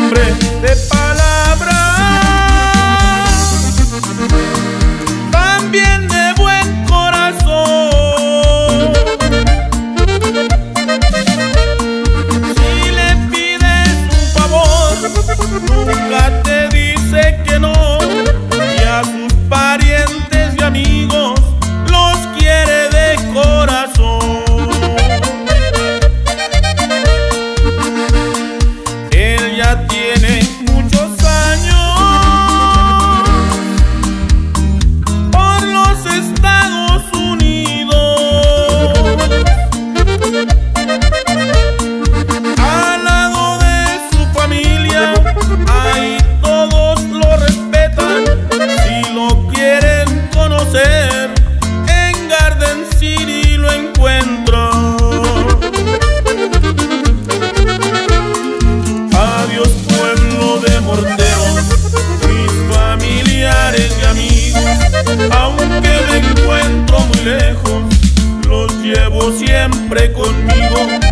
hombre de palabra, también de buen corazón. Si le pides un favor, nunca te dice que no, y a sus parientes y amigos los quiere de corazón. Aunque me encuentro muy lejos, los llevo siempre conmigo.